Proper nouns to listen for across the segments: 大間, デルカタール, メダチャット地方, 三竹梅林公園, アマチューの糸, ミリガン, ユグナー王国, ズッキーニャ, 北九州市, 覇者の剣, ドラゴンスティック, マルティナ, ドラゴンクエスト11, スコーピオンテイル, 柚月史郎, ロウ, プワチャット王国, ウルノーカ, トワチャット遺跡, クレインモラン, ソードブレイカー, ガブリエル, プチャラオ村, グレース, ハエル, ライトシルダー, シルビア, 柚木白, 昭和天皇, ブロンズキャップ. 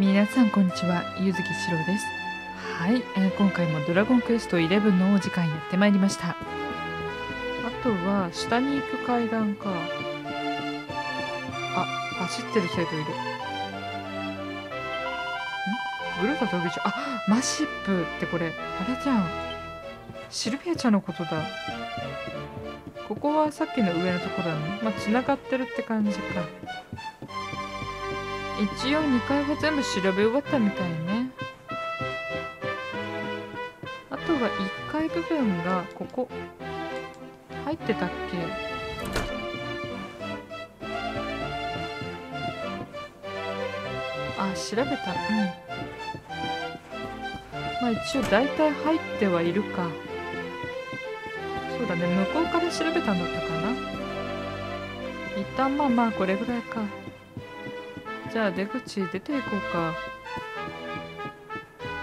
皆さんこんにちは、柚月史郎です。はい、今回もドラゴンクエスト11のお時間やってまいりました。あとは下に行く階段か。あ、走ってる生徒いる。グルータ飛び中、あ、マシップってこれあれじゃん、シルビアちゃんのことだ。ここはさっきの上のとこだね。まあ、繋がってるって感じか。一応2階は全部調べ終わったみたいね。あとは1階部分がここ入ってたっけ。あ、調べた。うん。まあ一応大体入ってはいるか。そうだね、向こうから調べたんだったかな。一旦まあまあこれぐらいか。じゃあ出口出ていこうか。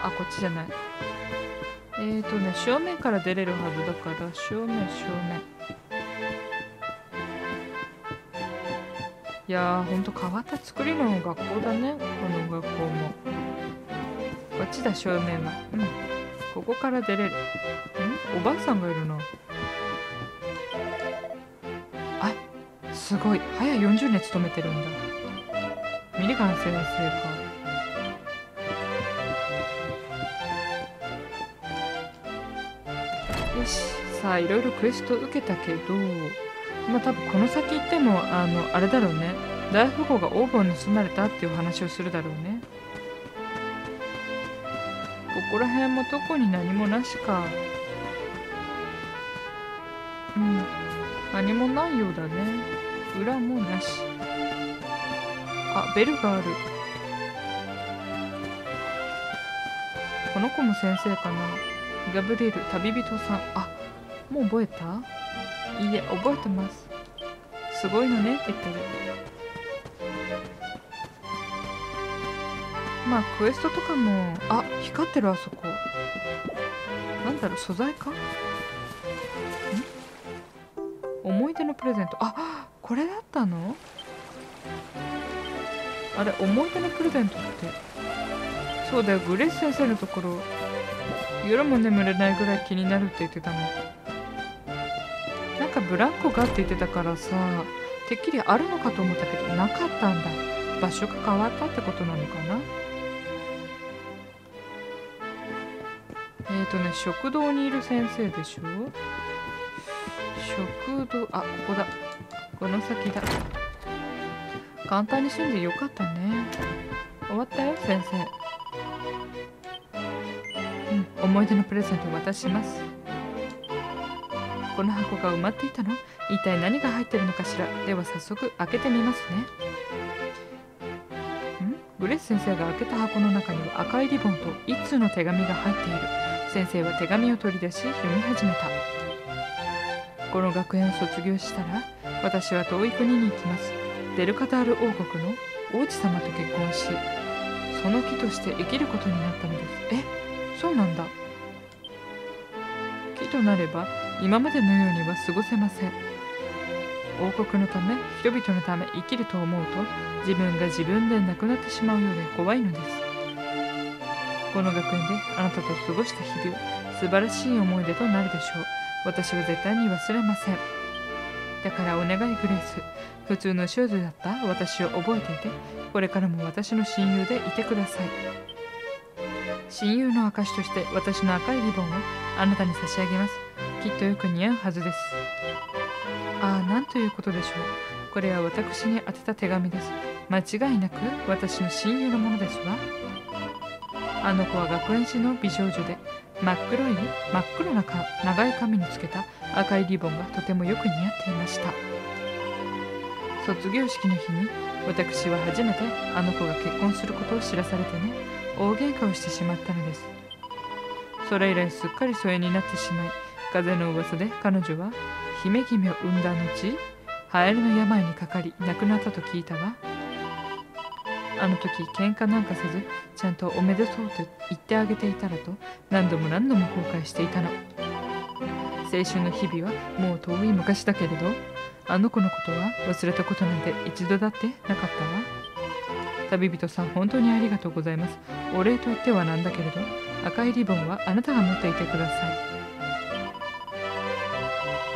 あ、こっちじゃない。正面から出れるはずだから、正面正面。いやー、ほんと変わった作りの学校だね、この学校も。こっちだ、正面は。うん、ここから出れる。ん、おばあさんがいるなあ。すごい早い、40年勤めてるんだ。ミリガン先生か。よし、さあいろいろクエスト受けたけど、まあ多分この先行ってもあれだろうね、大富豪がオーブンを盗まれたっていう話をするだろうね。ここら辺も特に何もなしか。うん、何もないようだね。裏もなし。あ、ベルがある。この子も先生かな。ガブリエル、旅人さん。あ、もう覚えた？いいえ、覚えてます。すごいのねって言ってる。まあクエストとかも、あ、光ってる、あそこ。なんだろう、素材かん？思い出のプレゼント。あ、これだったの？あれ、思い出のプレゼントって。そうだよ、グレース先生のところ、夜も眠れないぐらい気になるって言ってたの。なんかブランコがって言ってたからさ、てっきりあるのかと思ったけどなかったんだ。場所が変わったってことなのかな。食堂にいる先生でしょ。食堂、あ、ここだ。この先だ。簡単に済んでよかったね。終わったよ、先生。うん、思い出のプレゼントを渡します。この箱が埋まっていたの？一体何が入ってるのかしら。では早速開けてみますね。ん？グレース先生が開けた箱の中には赤いリボンと一通の手紙が入っている。先生は手紙を取り出し読み始めた。この学園を卒業したら私は遠い国に行きます。デルカタール王国の王子様と結婚し、その木として生きることになったのです。え、そうなんだ。木となれば今までのようには過ごせません。王国のため、人々のため生きると思うと、自分が自分でなくなってしまうようで怖いのです。この学園であなたと過ごした日々は素晴らしい思い出となるでしょう。私は絶対に忘れません。だからお願いグレース、普通の少女だった私を覚えていて、これからも私の親友でいてください。親友の証として私の赤いリボンをあなたに差し上げます。きっとよく似合うはずです。ああ、なんということでしょう。これは私に宛てた手紙です。間違いなく私の親友のものですわ。あの子は学園史の美少女で、真っ黒な長い髪につけた赤いリボンがとてもよく似合っていました。卒業式の日に私は初めてあの子が結婚することを知らされてね、大喧嘩をしてしまったのです。それ以来すっかり疎遠になってしまい、風の噂で彼女は姫君を産んだ後、ハエルの病にかかり亡くなったと聞いたわ。あの時喧嘩なんかせずちゃんとおめでとうと言ってあげていたらと何度も後悔していたの。青春の日々はもう遠い昔だけれど、あの子のことは忘れたことなんて一度だってなかったわ。旅人さん、本当にありがとうございます。お礼と言ってはなんだけれど、赤いリボンはあなたが持っていてください。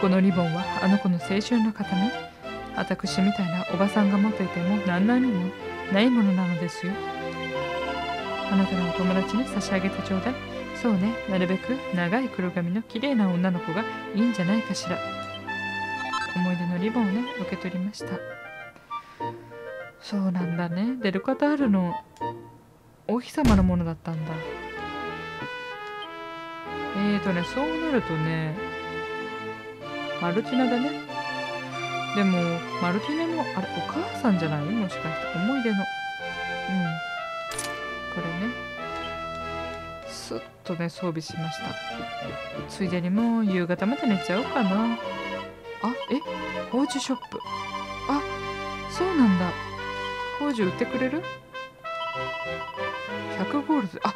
このリボンはあの子の青春の形見。私みたいなおばさんが持っていても何の意味もないものなのですよ。あなたのお友達に差し上げてちょうだい。そうね、なるべく長い黒髪のきれいな女の子がいいんじゃないかしら。思い出のリボンをね、受け取りました。そうなんだね。デルカタールの王妃様のものだったんだ。そうなるとね、マルティナだね。でも、マルティナの、あれ、お母さんじゃない？もしかして、思い出の。うん。これね、スッとね、装備しました。ついでにもう夕方まで寝ちゃおうかな。あ、宝珠ショップ。あ、そうなんだ。宝珠売ってくれる？100ゴールド。あ、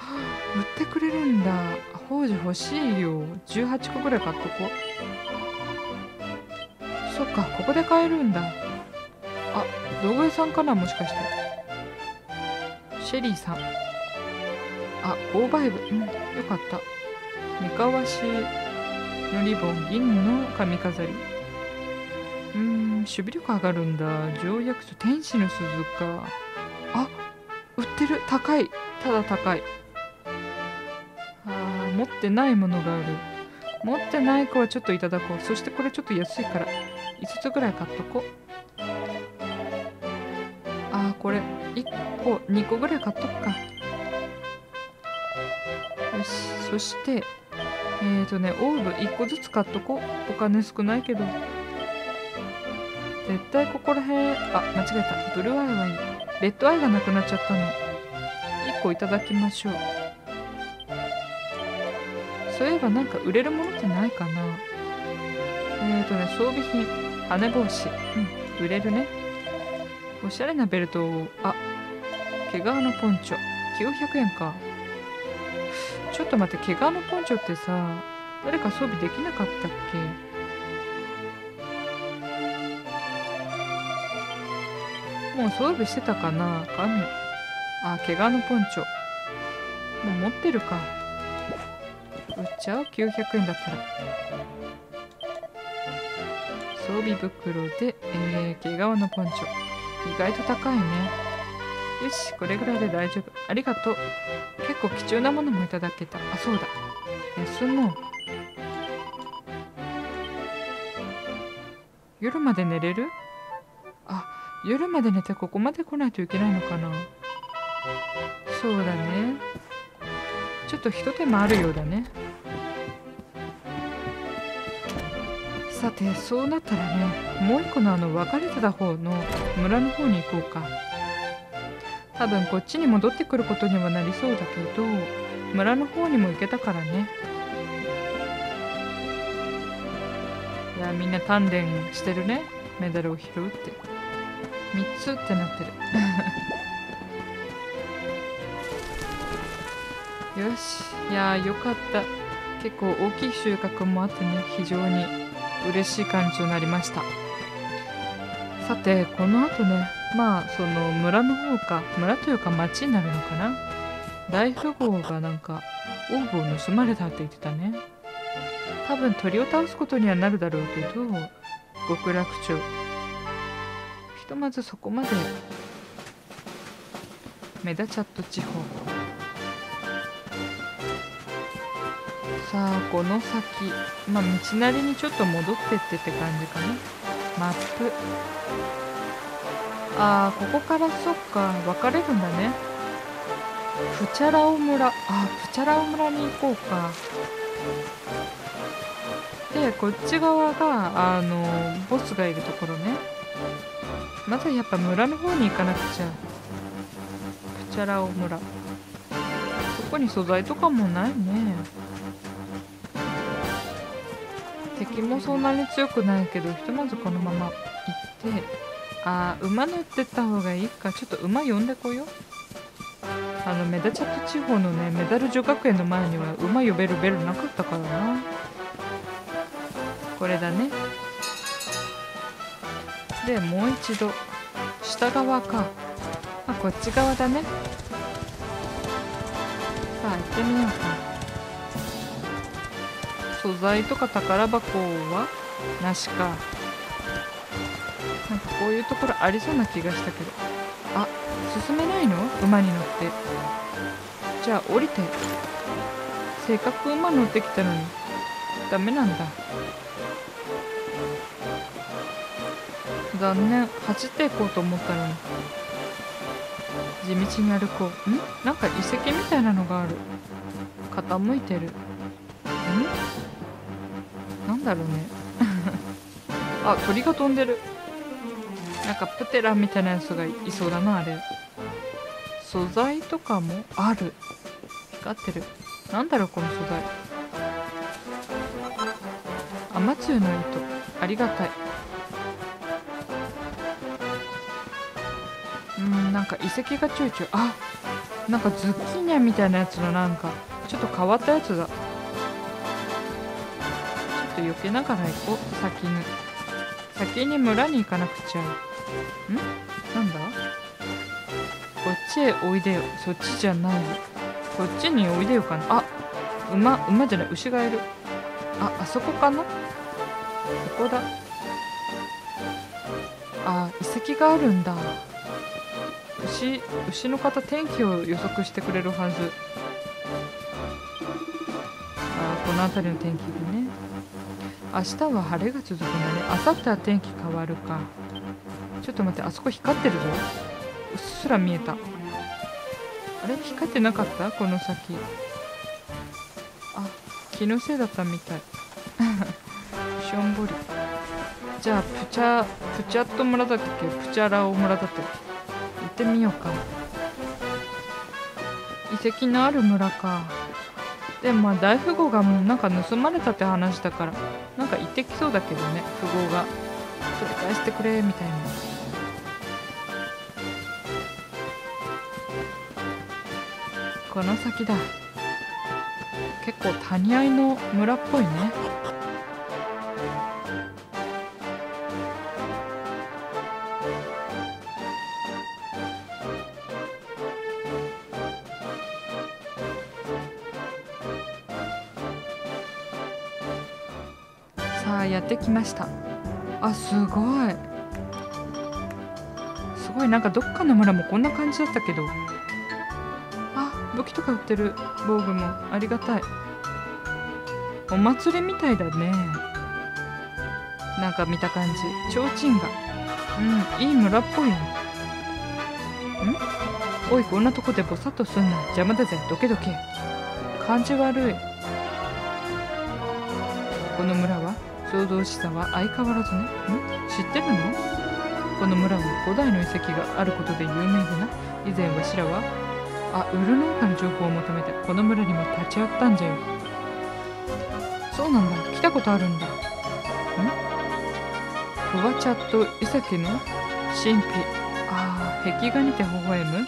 売ってくれるんだ。宝珠欲しいよ。18個ぐらい買っとこう。そっか、ここで買えるんだ。あ、道具屋さんかな、もしかして。シェリーさん。あ、購買部。うん、よかった。三河市のリボン、銀の髪飾り。守備力上がるんだ。条約書、天使の鈴か。あ、売ってる。高い。ただ高い。あ、持ってないものがある。持ってない子はちょっといただこう。そしてこれちょっと安いから、5つぐらい買っとこう。あ、これ、1個、2個ぐらい買っとくか。そしてオーブ1個ずつ買っとこう。お金少ないけど絶対ここら辺。あ、間違えた。ブルーアイはいい。レッドアイがなくなっちゃったの。1個いただきましょう。そういえばなんか売れるものってないかな。装備品、羽帽子、うん、売れるね。おしゃれなベルトを。あ、毛皮のポンチョ900円か。ちょっと待って、毛皮のポンチョってさ、誰か装備できなかったっけ？もう装備してたかな。神。あ、毛皮のポンチョもう持ってるか。売っちゃう？ 900 円だったら。装備袋で、毛皮のポンチョ意外と高いね。よし、これぐらいで大丈夫。ありがとう。結構貴重なものもいただけた。あ、そうだ。休もう。夜まで寝れる？あ、夜まで寝てここまで来ないといけないのかな。そうだね。ちょっとひと手間あるようだね。さて、そうなったらね、もう一個の別れてた方の村の方に行こうか。多分こっちに戻ってくることにはなりそうだけど、村の方にも行けたからね。いや、みんな鍛錬してるね。メダルを拾うって。3つってなってる。よし。いや、よかった。結構大きい収穫もあってね、非常に嬉しい感じになりました。さて、このあとね、まあその村の方か、村というか町になるのかな。大富豪がなんかオーブを盗まれたって言ってたね。多分鳥を倒すことにはなるだろうけど、極楽鳥。ひとまずそこまで。メダチャット地方。さあ、この先、まあ道なりにちょっと戻ってってって感じかな。マップ。あー、ここからそっか、分かれるんだね。プチャラオ村。あー、プチャラオ村に行こうか。で、こっち側がボスがいるところね。まだやっぱ村の方に行かなくちゃ。プチャラオ村、そこに素材とかもないね。敵もそんなに強くないけど、ひとまずこのまま行って。あ、馬乗ってった方がいいか。ちょっと馬呼んでこよう。メダチャット地方のね、メダル女学園の前には馬呼べるベルなかったからな。これだね。で、もう一度下側か。あ、こっち側だね。さあ行ってみようか。素材とか宝箱はなしか。なんかこういうところありそうな気がしたけど、あ、進めないの？馬に乗って。じゃあ降りて。せっかく馬乗ってきたのにダメなんだ。残念。走っていこうと思ったのに。地道に歩こう。なんか遺跡みたいなのがある。傾いてる。なんだろうね。あ、鳥が飛んでる。なんかプテラみたいなやつがいそうだな、あれ。素材とかもある。光ってる。なんだろう、この素材。アマチューの糸。ありがたい。なんか遺跡がちょいちょい。あ、なんかズッキーニャみたいなやつのなんか、ちょっと変わったやつだ。避けながら行こう。先に村に行かなくちゃ。なんだ、こっちへおいでよ。そっちじゃないよ。こっちにおいでよかな。あ、馬じゃない、牛がいる。あ、あそこかな。ここだ。あ、遺跡があるんだ。牛の方、天気を予測してくれるはず。あ、この辺りの天気でね。明日は晴れが続くのね。明後日は天気変わるか。ちょっと待って、あそこ光ってるぞ。うっすら見えた。あれ、光ってなかった？この先。あ、気のせいだったみたい。しょんぼり。じゃあ、プチャット村だっけ？プチャラオ村だって。行ってみようか。遺跡のある村か。でもまあ大富豪がもうなんか盗まれたって話だから、なんか行ってきそうだけどね。富豪が取り返してくれみたいな。この先だ。結構谷合いの村っぽいね。やってきました。あ、すごい。なんかどっかの村もこんな感じだったけど。あ、武器とか売ってる。防具もありがたい。お祭りみたいだね。なんか見た感じ、提灯が。いい村っぽいね。おい、こんなとこでぼさっとすんな。邪魔だぜ。どけどけ。感じ悪い。この村は創造資産は相変わらずね。知ってるの？この村は古代の遺跡があることで有名でな。以前わしらは、あ、ウルノーカの情報を求めてこの村にも立ち寄ったんじゃよ。そうなんだ、来たことあるんだ。トワチャット遺跡の神秘。ああ、壁画にて微笑む、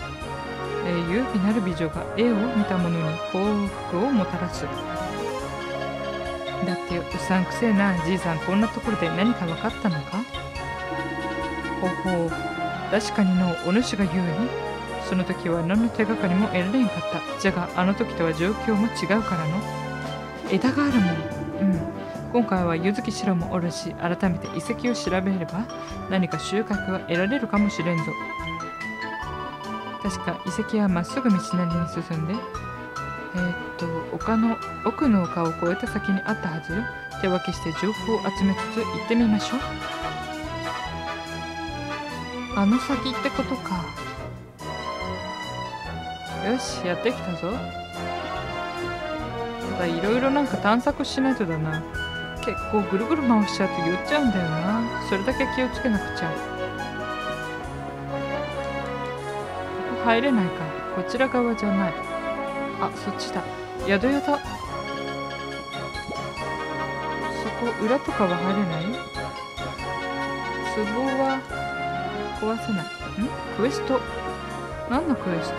優美なる美女が絵を見た者に幸福をもたらす。だってうさんくせえなじいさん、こんなところで何か分かったのか。ほほう、確かにのう、お主が言うにその時は何の手がかりも得られんかった。じゃがあの時とは状況も違うからの。枝があるもん。今回は柚木白もおるし、改めて遺跡を調べれば何か収穫が得られるかもしれんぞ。確か遺跡はまっすぐ道なりに進んで、奥の丘を越えた先にあったはずよ。手分けして情報を集めつつ行ってみましょう。あの先ってことか。よし、やってきたぞ。ただいろいろなんか探索しないとだな。結構ぐるぐる回しちゃうと寄っちゃうんだよな。それだけ気をつけなくちゃ。ここ入れないか。こちら側じゃない。あ、そっちだ。宿屋だ。そこ裏とかは入れない。壺は壊せない。クエスト。何のクエスト？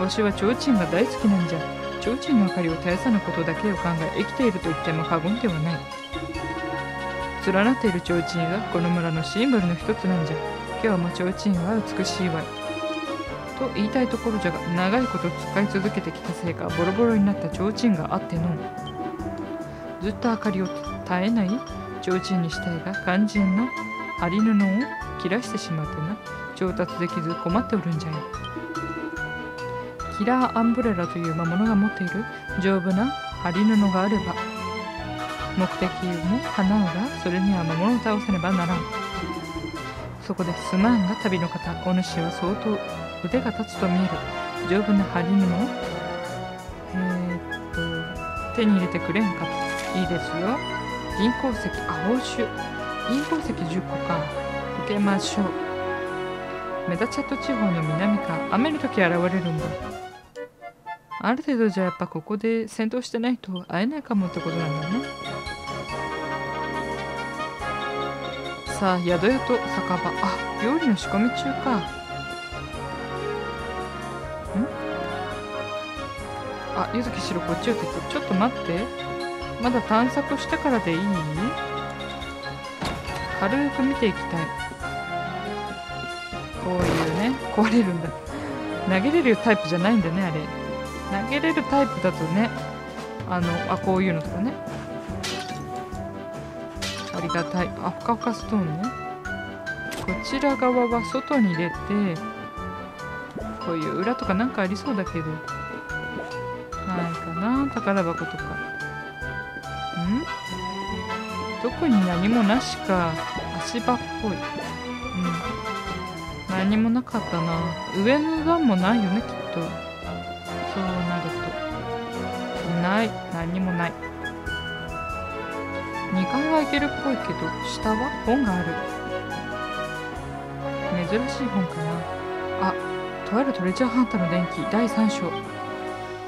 わしは提灯が大好きなんじゃ。提灯の明かりを絶やさぬことだけを考え、生きていると言っても過言ではない。連なっている提灯がこの村のシンボルの一つなんじゃ。今日も提灯は美しいわい。と言いたいところじゃが、長いこと使い続けてきたせいかボロボロになった提灯があってのう。ずっと明かりを絶えない提灯にしたいが、肝心の針布を切らしてしまってな、調達できず困っておるんじゃよ。キラーアンブレラという魔物が持っている丈夫な針布があれば、目的も叶うが、それには魔物を倒さねばならん。そこで、すまんが旅の方、お主は相当腕が立つと見える。丈夫な針布を手に入れてくれんかと。いいですよ。銀鉱石、報酬。銀鉱石10個か。受けましょう。メダチャット地方の南か。雨の時現れるんだ。ある程度じゃやっぱここで戦闘してないと会えないかもってことなんだね。さあ、宿屋と酒場。あ、料理の仕込み中か。ん？あ、柚木白こっちをって。ちょっと待って。まだ探索してからでいい？軽く見ていきたい。こういうね、壊れるんだ。投げれるタイプじゃないんだね、あれ。投げれるタイプだとね、こういうのとかね、ありがたい。あ、ふかふかストーンね。こちら側は外に出て、こういう裏とかなんかありそうだけどないかな。宝箱とか。ん？特に何もなしか。足場っぽい。うん、何もなかったな。上の段もないよね、きっと。そうなるとない。何もない。2階は行けるっぽいけど、下は本がある。珍しい本かな。あ、とあるトレジャーハンターの伝記第3章。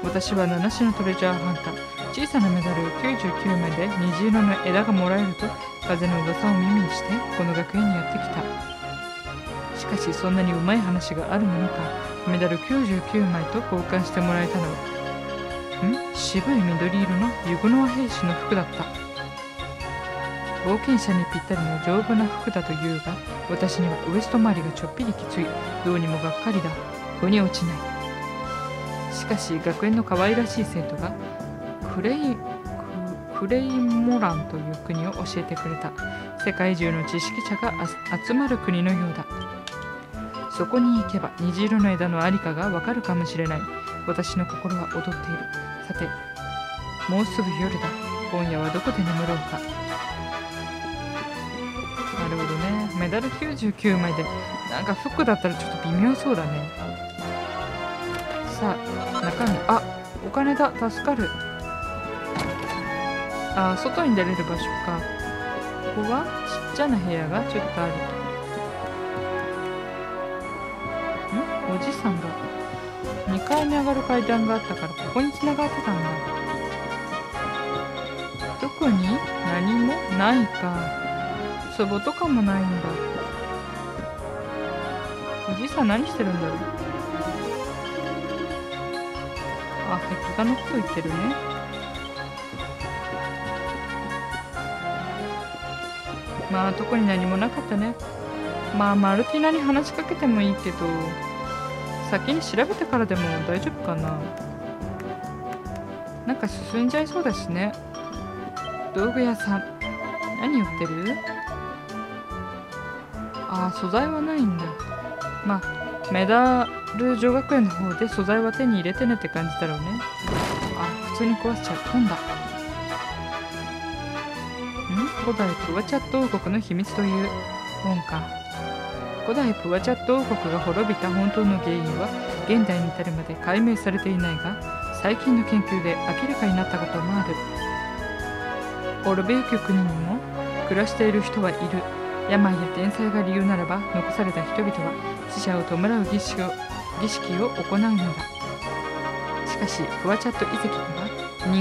私は七種のトレジャーハンター。小さなメダル99枚で虹色の枝がもらえると風の噂を耳にしてこの学園にやってきた。しかしそんなにうまい話があるものか。メダル99枚と交換してもらえたのは、渋い緑色のユグノア兵士の服だった。冒険者にぴったりの丈夫な服だというが、私にはウエスト周りがちょっぴりきつい。どうにもがっかりだ。腑に落ちない。しかし学園の可愛らしい生徒がクレインモランという国を教えてくれた。世界中の知識者が集まる国のようだ。そこに行けば虹色の枝のありかがわかるかもしれない。私の心は踊っている。さて、もうすぐ夜だ。今夜はどこで眠ろうか。なるほどね。メダル99枚で、なんか服だったらちょっと微妙そうだね。さあ、中身、あ、お金だ。助かる。あ、外に出れる場所か。ここはちっちゃな部屋がちょっとあると。おじさんが2階に上がる階段があったから、ここに繋がってたんだ。特に何もないか。壺とかもないんだ。おじさん何してるんだろう。あ、壁画のこと言ってるね。まあ特に何もなかったね。まあマルティナに話しかけてもいいけど、先に調べてからでも大丈夫かな。なんか進んじゃいそうだしね。道具屋さん。何売ってる？ああ、素材はないんだ。まあメダル女学園の方で素材は手に入れてねって感じだろうね。あ、普通に壊しちゃったんだ。古代プワチャット王国の秘密という本か。古代プワチャット王国が滅びた本当の原因は現代に至るまで解明されていないが、最近の研究で明らかになったこともある。滅びゆく国にも暮らしている人はいる。病や天災が理由ならば、残された人々は死者を弔う儀式を行うのだ。しかしプワチャット遺跡には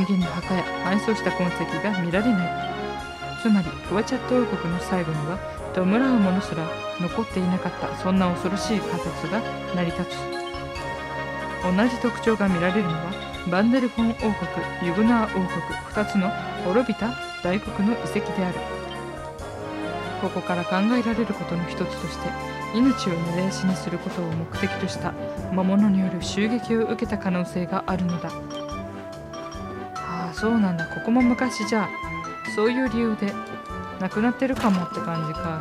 人間の墓や埋葬した痕跡が見られない。つまりプワチャット王国の最後には弔うものすら残っていなかった。そんな恐ろしい仮説が成り立つ。同じ特徴が見られるのはバンデルフォン王国、ユグナー王国、2つの滅びた大国の遺跡である。ここから考えられることの一つとして、命を無駄死にすることを目的とした魔物による襲撃を受けた可能性があるのだ。ああ、そうなんだ。ここも昔じゃあ、そういう理由でなくなってるかもって感じか。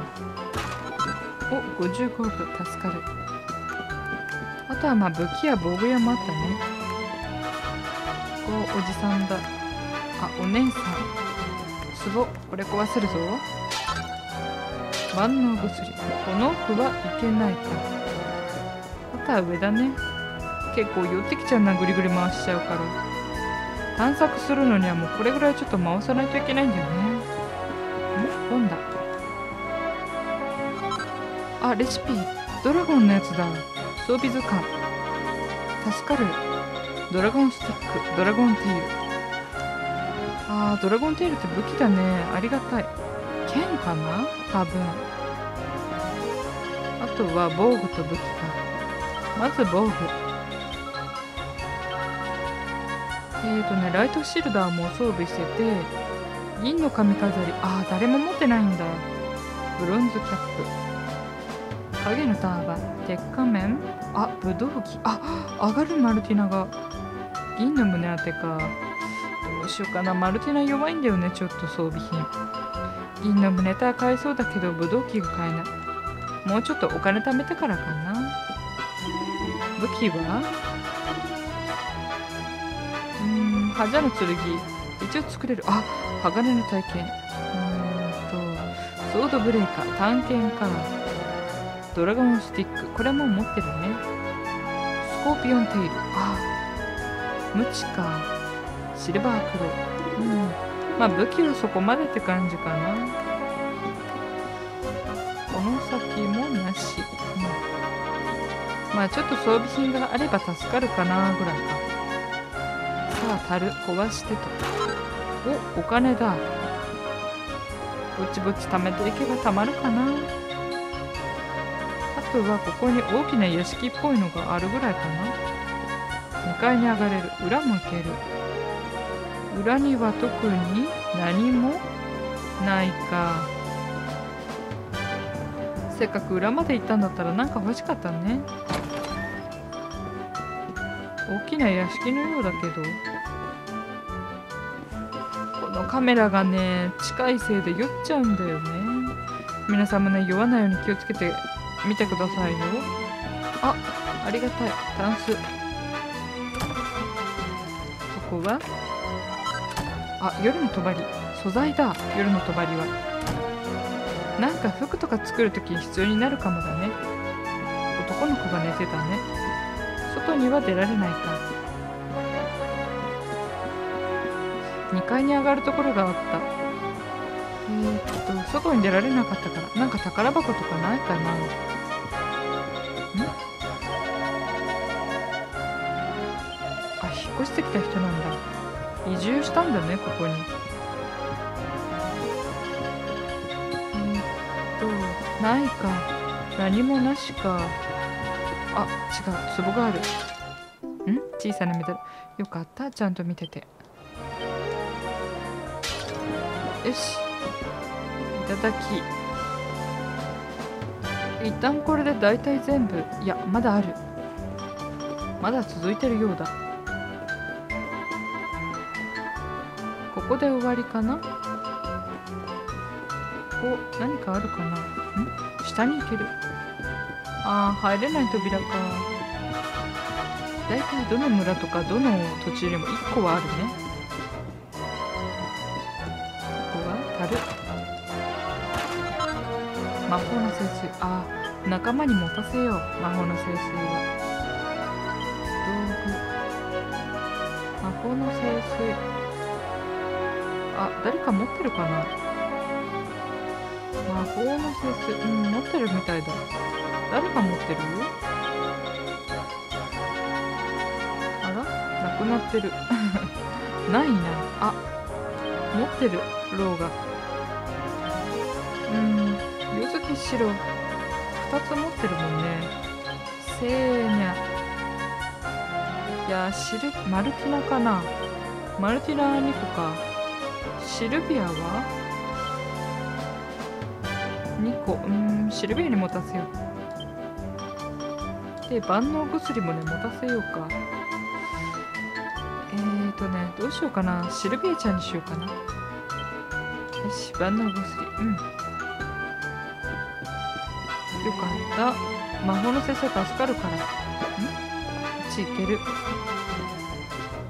お、55分、助かる。あとはまあ武器や防具屋もあったね。おじさんだ。あ、お姉さん。壺、これ壊せるぞ。万能薬、この奥はいけないか。あとは上だね。結構寄ってきちゃうな、ぐりぐり回しちゃうから。探索するのにはもうこれぐらいちょっと回さないといけないんだよね。ん、本だ。あ、レシピ、ドラゴンのやつだ。装備図鑑、助かる。ドラゴンスティック、ドラゴンテール。あー、ドラゴンテールって武器だね。ありがたい。剣かな多分。あとは防具と武器か。まず防具。ライトシルダーも装備してて、銀の髪飾り、あー、誰も持ってないんだ。ブロンズキャップ、影のターバン、鉄仮面、あ、ブドウ機、あ、上がるマルティナが銀の胸当てか。どうしようかな、マルティナ弱いんだよね、ちょっと装備品。銀の胸ター買えそうだけど、ブドウ機が買えない。もうちょっとお金貯めてからかな。武器は覇者の剣、一応作れる。あ、鋼の体験、ソードブレイカー、探検家、ドラゴンスティック、これも持ってるね。スコーピオンテイル、あ、ムチか、シルバークロー、まあ武器はそこまでって感じかな。この先もなし、まあちょっと装備品があれば助かるかなぐらいか。さあ、樽壊してと。お、お金だ。ぼちぼち貯めていけば貯まるかな。あとはここに大きな屋敷っぽいのがあるぐらいかな。2階に上がれる。裏も行ける。裏には特に何もないか。せっかく裏まで行ったんだったらなんか欲しかったね。大きな屋敷のようだけど、カメラがね、近いせいで酔っちゃうんだよね。皆さんもね、酔わないように気をつけてみてくださいよ。あ、ありがたい。タンス。ここは、あ、夜のとばり。素材だ、夜のとばりは。なんか服とか作るとき必要になるかもだね。男の子が寝てたね。外には出られないか。2階に上がるところがあった。外に出られなかったから、なんか宝箱とかないかな。ん、あ、引っ越してきた人なんだ。移住したんだね、ここに。ないか。何もなしか。あ、違う、壺がある。ん、小さなメダル、よかった、ちゃんと見てて。よし、いただき。一旦これで大体全部。いや、まだある。まだ続いてるようだ。ここで終わりかな。お、何かあるかな。ん、下に行ける。あー、入れない扉か。大体どの村とかどの土地よりも1個はあるね。魔法の聖水、あ、仲間に持たせよう。魔法の聖水は道具。魔法の聖水、あ、誰か持ってるかな。魔法の聖水、うん、持ってるみたいだ。誰か持ってる。あら、なくなってるないな。あ、持ってる、ローが。柚月白、2つ持ってるもんね。せーにゃ。いやー、マルティナかな。マルティナ2個か。シルビアは、2個、シルビアに持たせよう。で、万能薬もね、持たせようか。どうしようかな。シルビアちゃんにしようかな。よし、万能薬。うん。よかった。魔法の先生助かるから。ん？こっち行ける。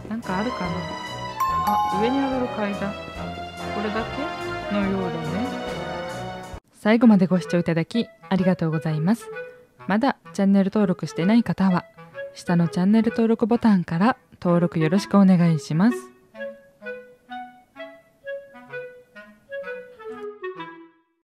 なんかあるかな。あ、上に上がる階段。これだけのようだね。最後までご視聴いただきありがとうございます。まだチャンネル登録してない方は、下のチャンネル登録ボタンから登録よろしくお願いします。